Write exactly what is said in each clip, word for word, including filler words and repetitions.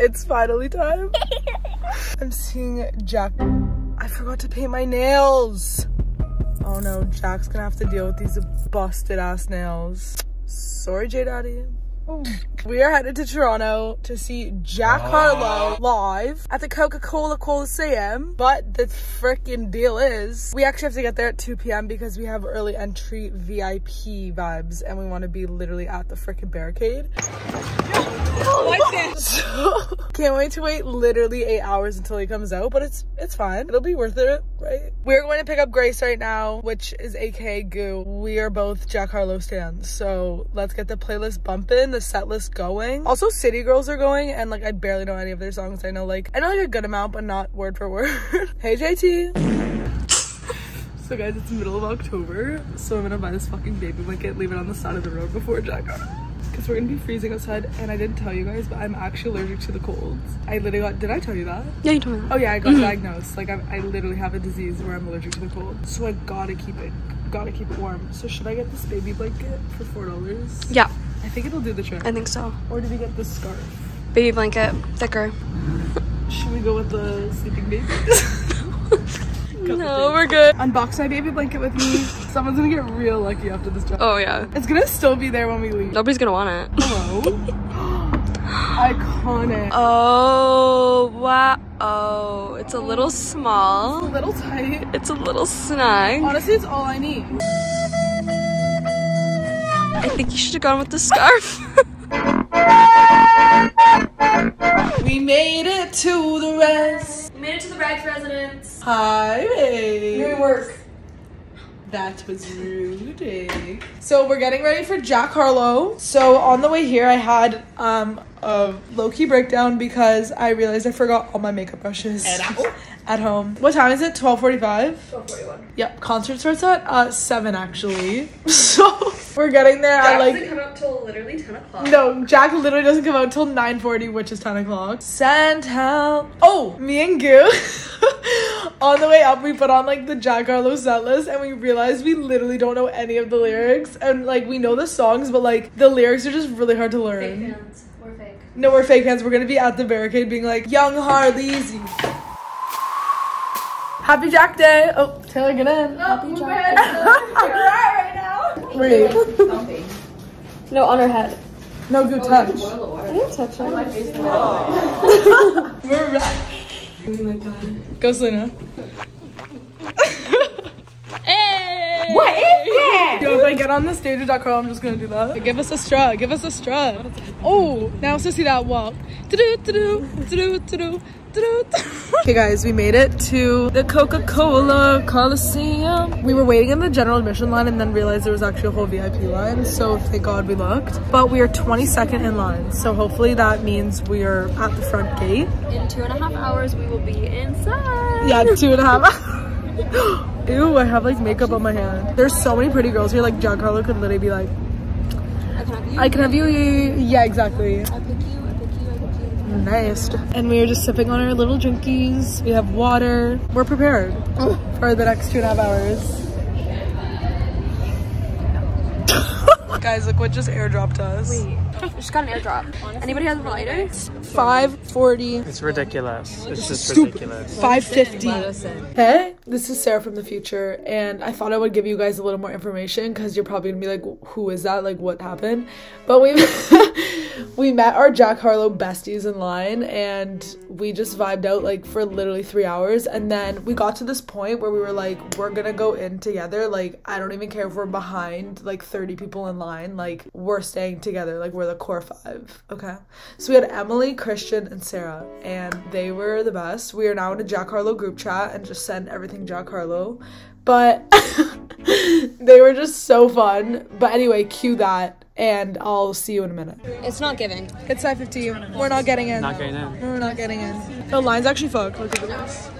It's finally time. I'm seeing Jack. I forgot to paint my nails. Oh no, Jack's gonna have to deal with these busted ass nails. Sorry, J Daddy. Ooh. We are headed to Toronto to see Jack Harlow live at the Coca-Cola Coliseum, but the freaking deal is we actually have to get there at two p m because we have early entry V I P vibes and we want to be literally at the freaking barricade. So, can't wait to wait literally eight hours until he comes out, but it's it's fine. It'll be worth it, right? We're going to pick up Grace right now, which is A K A Goo. We are both Jack Harlow stans, so let's get the playlist bumping, the set list going. Also, City Girls are going, and like I barely know any of their songs. I know like I know like a good amount, but not word for word. Hey, J T. So guys, it's the middle of October, so I'm gonna buy this fucking baby blanket, leave it on the side of the road before Jack Harlow. We're gonna be freezing outside, and I didn't tell you guys, but I'm actually allergic to the colds. I literally got, did I tell you that? Yeah, you told me that. Oh yeah, I got mm-hmm. diagnosed. Like I'm, I literally have a disease where I'm allergic to the cold, so I gotta keep it, gotta keep it warm. So should I get this baby blanket for four dollars? Yeah, I think it'll do the trick. I think so. Or do we get this scarf? Baby blanket, thicker. Should we go with the sleeping baby? No, we're good. Unbox my baby blanket with me. Someone's gonna get real lucky after this job. Oh yeah. It's gonna still be there when we leave. Nobody's gonna want it. Hello? Iconic. Oh, wow. Oh, it's a little small. It's a little tight. It's a little snug. Honestly, it's all I need. I think you should have gone with the scarf. We made it to the rest. We made it to the bride's residence. Hi, babe. New work. That was rude. Eh? So we're getting ready for Jack Harlow. So on the way here, I had um, a low-key breakdown because I realized I forgot all my makeup brushes at home. At home. What time is it? twelve forty-five? twelve forty-one. Yep. Concert starts at uh, seven, actually. So we're getting there. Jack I like. Doesn't come out till literally ten o'clock. No, Jack literally doesn't come out till nine forty, which is ten o'clock. Send help. Oh, me and Goo. On the way up, we put on like the Jack Harlow set list, and we realized we literally don't know any of the lyrics, and like we know the songs, but like the lyrics are just really hard to learn. Fake fans. We're fake. No, we're fake fans. We're gonna be at the barricade being like, "Young Harley's." Happy Jack Day! Oh, Taylor, get in. No, Happy Jack Day. You're right now. Wait. No, on her head. No, good oh, touch. I didn't touch her. Oh. We're right. Oh my god. Go, Selena. Hey! What is that? Yo, if I get on the stage with Jack Harlow, I'm just gonna do that. Give us a strut. Give us a strut. Oh, now see that walk. Do do do do do do do. Okay, guys, we made it to the Coca-Cola Coliseum. We were waiting in the general admission line and then realized there was actually a whole V I P line, so thank God we looked. But we are twenty-second in line, so hopefully that means we are at the front gate. In two and a half hours, we will be inside. Yeah, two and a half hours. Ew, I have like makeup on my hand. There's so many pretty girls here, like Jack Harlow could literally be like, I can have you. I can have you. Yeah, exactly. I pick you, I pick you, I pick you. Nice. And we are just sipping on our little drinkies. We have water. We're prepared for the next two and a half hours. Guys, look what just airdropped us. Wait. We just got an airdrop. Honestly, anybody has a lighter? five forty. It's ridiculous. It's just Stoop. ridiculous. five fifty. Hey, this is Sarah from the future, and I thought I would give you guys a little more information because you're probably gonna be like, who is that? Like, what happened? But we we met our Jack Harlow besties in line, and we just vibed out like for literally three hours, and then we got to this point where we were like, we're gonna go in together. Like, I don't even care if we're behind like thirty people in line. Like, we're staying together. Like, we're the core five. Okay, so we had Emily, Christian, and Sarah, and they were the best. We are now in a Jack Harlow group chat and just send everything Jack Harlow, but they were just so fun. But anyway, cue that and I'll see you in a minute. It's not giving. It's five fifty. We're not getting in. Not getting in. We're not getting in. The line's actually fucked. Look at this.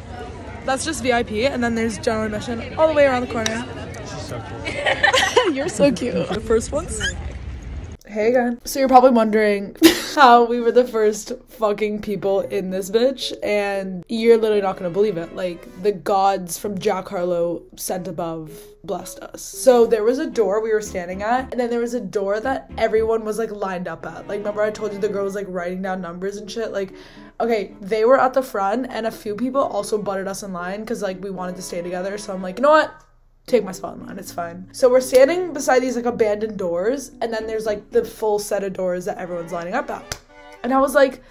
That's just V I P, and then there's general admission all the way around the corner. She's so cute. You're so cute. The first one's. Hey again. So you're probably wondering how we were the first fucking people in this bitch, and you're literally not gonna believe it. Like, the gods from Jack Harlow sent above blessed us. So there was a door we were standing at, and then there was a door that everyone was like lined up at. Like, remember I told you the girl was like writing down numbers and shit? Like, okay, they were at the front, and a few people also butted us in line because like we wanted to stay together. So I'm like, you know what? Take my spot in line, it's fine. So we're standing beside these like abandoned doors, and then there's like the full set of doors that everyone's lining up at. And I was like,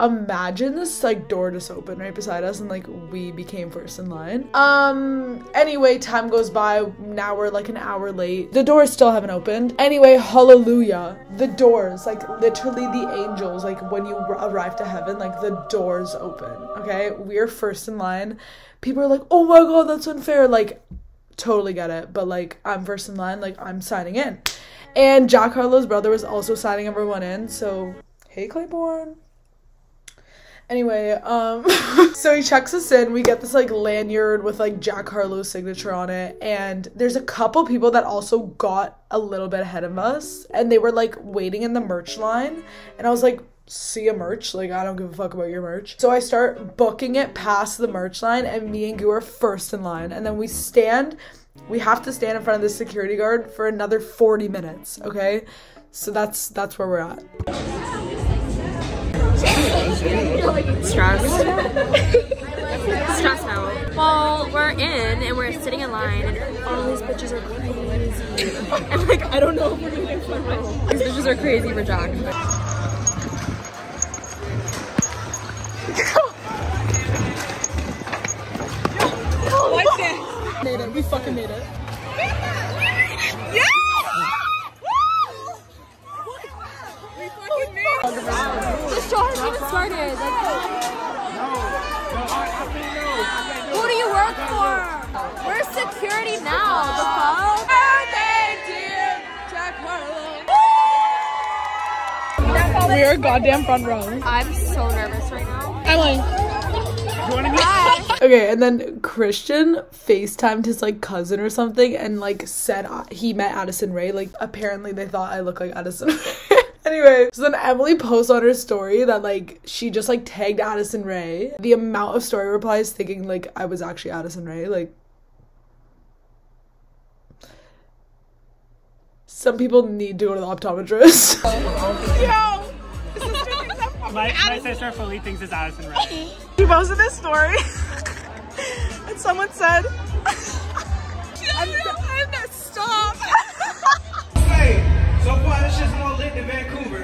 imagine this like door just opened right beside us and like we became first in line. Um, anyway, time goes by, now we're like an hour late. The doors still haven't opened. Anyway, hallelujah. The doors, like literally the angels, like when you arrive to heaven, like the doors open, okay? We're first in line. People are like, oh my God, that's unfair. Like, totally get it, but like I'm first in line, like I'm signing in. And Jack Harlow's brother was also signing everyone in, so hey Clayborne. Anyway, um so he checks us in, we get this like lanyard with like Jack Harlow's signature on it, and there's a couple people that also got a little bit ahead of us, and they were like waiting in the merch line, and I was like, see a merch, like I don't give a fuck about your merch. So I start booking it past the merch line, and me and Goo are first in line, and then we stand we have to stand in front of the security guard for another forty minutes, okay? So that's that's where we're at. Stress. Stress out. Well, we're in and we're sitting in line, and all these bitches are crazy. And like, I don't know if we're gonna get fun. These bitches are crazy for Jack. Oh, made it. We fucking made it. Yeah! We fucking made it. The show hasn't even started. Like, who do you work for? We're security now. The fuck? We are goddamn front row. I'm so nervous right now. Emily. Hi. Okay, and then Christian FaceTimed his like cousin or something, and like said uh, he met Addison Rae. Like apparently they thought I look like Addison Rae. Anyway, so then Emily posts on her story that like she just like tagged Addison Rae. The amount of story replies thinking like I was actually Addison Rae, like. Some people need to go to the optometrist. Yo! My, my sister fully thinks it's Addison Rae. She posted this story and someone said, she doesn't know that, stop. Hey, so far this shit's more lit than Vancouver.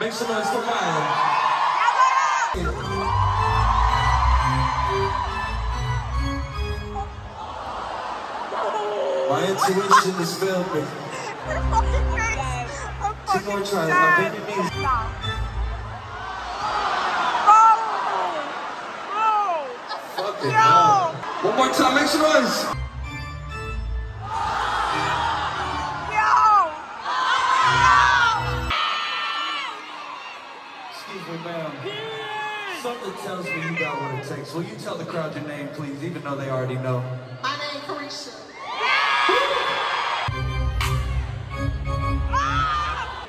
Make some noise for Maya. My intuition is filled with. Two more tries. My baby needs. Oh, fuck it, no. One more time. Make some noise. Something tells me you got what it takes. Will you tell the crowd your name, please, even though they already know? My name is Carisha. Yeah!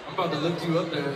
I'm about to lift you up there.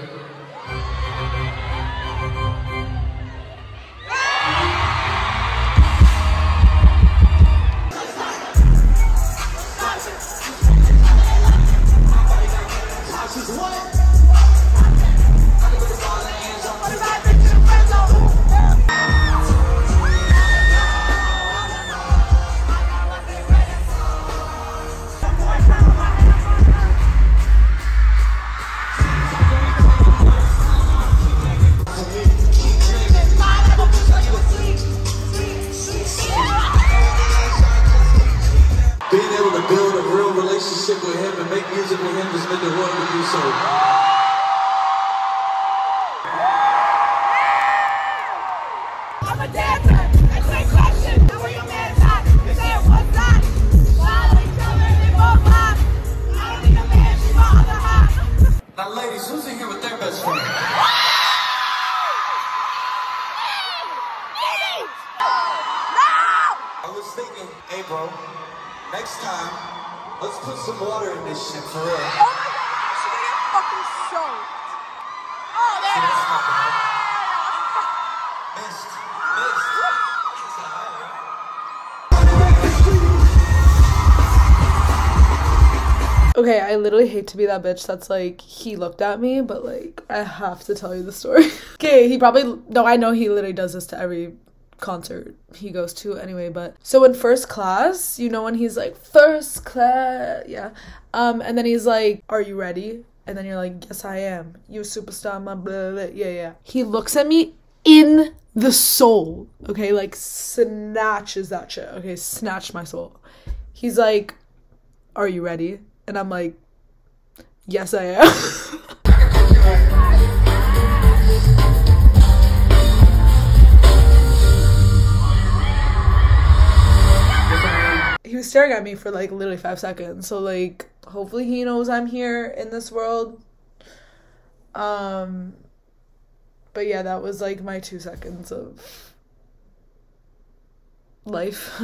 Okay, I literally hate to be that bitch that's like, he looked at me, but like, I have to tell you the story. Okay, he probably, no, I know he literally does this to every concert he goes to anyway, but. So in first class, you know when he's like, first class, yeah. Um, and then he's like, are you ready? And then you're like, yes, I am. You a superstar, my blah, blah, blah, yeah, yeah. He looks at me in the soul, okay? Like, snatches that shit, okay? Snatched my soul. He's like, are you ready? And I'm like, yes, I am. He was staring at me for like literally five seconds. So like, hopefully he knows I'm here in this world. Um, but yeah, that was like my two seconds of life.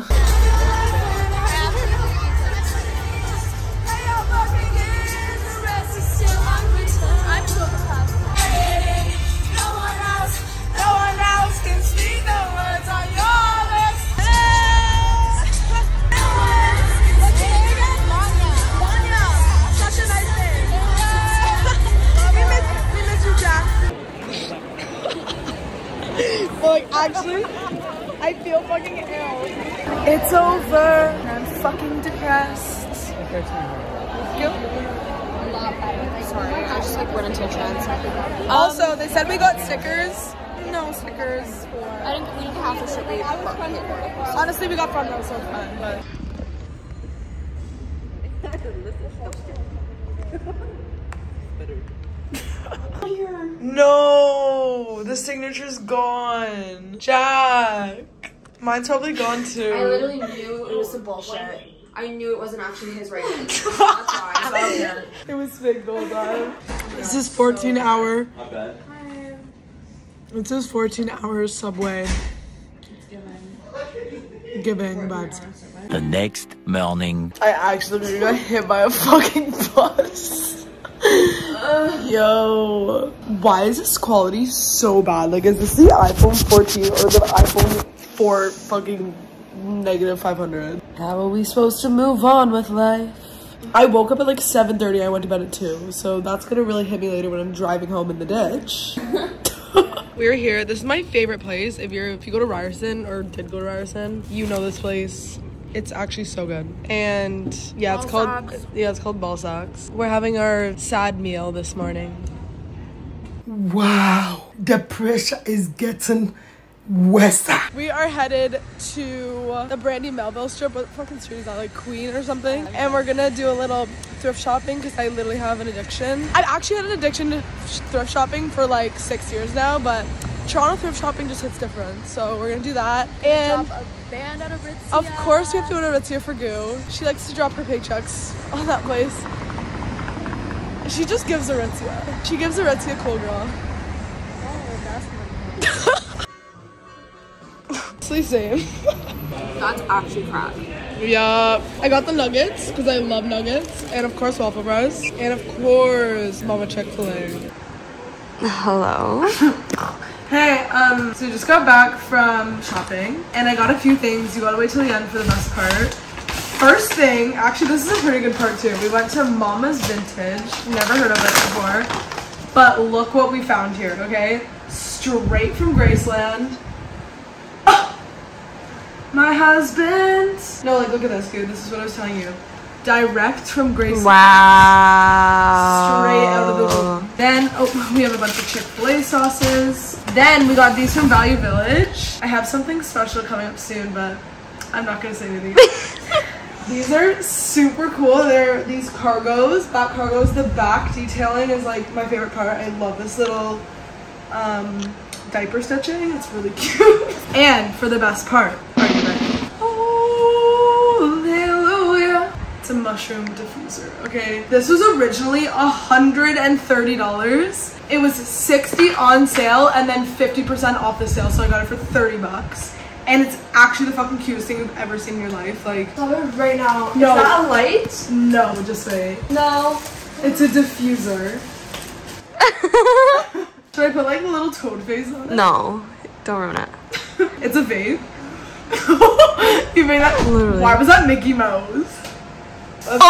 Like, actually, I feel fucking ill. It's over, and I'm fucking depressed. You? A lot better. Sorry, I just like went into a trance. Um, also, they said we got stickers. No stickers. I didn't believe half the shit we got. Honestly, we got front row, so it's fun, but. No, the signature's gone. Jack, mine's probably gone too. I literally knew it was some bullshit. I knew it wasn't actually his right hand. That's why. It was fake the whole time. This is fourteen hour. My bad. Hi. It's his fourteen hour subway. It's giving. Giving vibes. The next morning. I actually got hit by a fucking bus. Uh, yo, why is this quality so bad? Like, is this the iPhone fourteen or the iPhone four fucking negative five hundred? How are we supposed to move on with life? I woke up at like seven thirty. I went to bed at two. So that's going to really hit me later when I'm driving home in the ditch. We're here. This is my favorite place. If you're if you go to Ryerson or did go to Ryerson, you know this place. It's actually so good. And yeah, it's called yeah, it's called Ball Socks. We're having our sad meal this morning. Wow, the pressure is getting worse. We are headed to the Brandy Melville strip. What fucking street is that? Like Queen or something? And we're gonna do a little thrift shopping because I literally have an addiction. I've actually had an addiction to thrift shopping for like six years now, but Toronto thrift shopping just hits different, so we're gonna do that. And drop a band out of Aritzia. Of course we have to go to Aritzia for goo. She likes to drop her paychecks on that place. She just gives Aritzia. She gives Aritzia cool girl. Oh, that's honestly same. That's actually crap. Yeah, I got the nuggets because I love nuggets, and of course waffle fries, and of course Mama Chick-fil-A. Hello. Hey, um, so just got back from shopping and I got a few things. You gotta wait till the end for the best part. First thing, actually this is a pretty good part too. We went to Mama's Vintage. Never heard of it before. But look what we found here, okay? Straight from Graceland. Oh, my husband. No, like look at this, dude. This is what I was telling you. Direct from Graceland. Wow. Straight out of the blue. Then, oh, we have a bunch of Chick-fil-A sauces. Then we got these from Value Village. I have something special coming up soon, but I'm not gonna say anything. These are super cool. They're these cargos, back cargos. The back detailing is like my favorite part. I love this little um, diaper stitching. It's really cute. And for the best part, party bag. It's a mushroom diffuser, okay? This was originally one hundred thirty dollars. It was sixty dollars on sale and then fifty percent off the sale, so I got it for thirty bucks. And it's actually the fucking cutest thing you've ever seen in your life. Like, oh, right now. No. Is that a light? No, just wait. No. It's a diffuser. Should I put like a little toad face on it? No, don't ruin it. It's a vape. You made that? Literally. Why was that Mickey Mouse? Oh my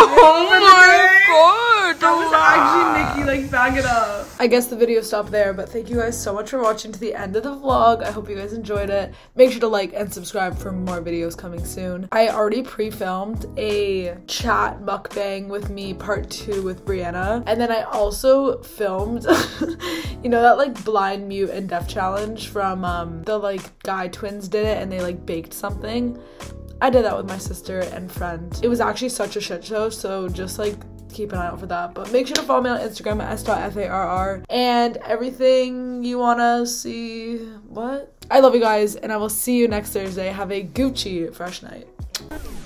god! That was actually Nikki, like, bag it up. I guess the video stopped there, but thank you guys so much for watching to the end of the vlog. I hope you guys enjoyed it. Make sure to like and subscribe for more videos coming soon. I already pre-filmed a chat mukbang with me part two with Brianna, and then I also filmed, you know, that like blind, mute, and deaf challenge from um, the like guy twins did it, and they like baked something. I did that with my sister and friend. It was actually such a shit show, so just like keep an eye out for that. But make sure to follow me on Instagram at s dot f a r r and everything you wanna see. What? I love you guys, and I will see you next Thursday. Have a Gucci fresh night.